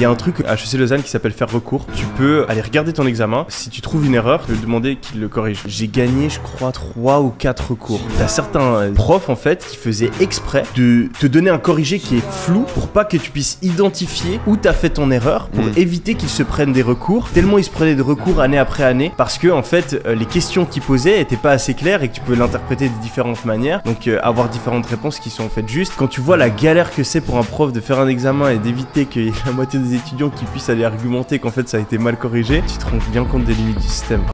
Il y a un truc à HEC Lausanne qui s'appelle faire recours. Tu peux aller regarder ton examen. Si tu trouves une erreur, tu peux demander qu'il le corrige. J'ai gagné, je crois, 3 ou 4 recours. T'as certains profs, en fait, qui faisaient exprès de te donner un corrigé qui est flou pour pas que tu puisses identifier où t'as fait ton erreur, pour éviter qu'ils se prennent des recours. Tellement ils se prenaient de recours année après année parce que, en fait, les questions qu'ils posaient étaient pas assez claires et que tu peux l'interpréter de différentes manières. Donc, avoir différentes réponses qui sont en fait justes. Quand tu vois la galère que c'est pour un prof de faire un examen et d'éviter qu'il y ait la moitié des étudiants qui puissent aller argumenter qu'en fait ça a été mal corrigé, tu te rends bien compte des limites du système.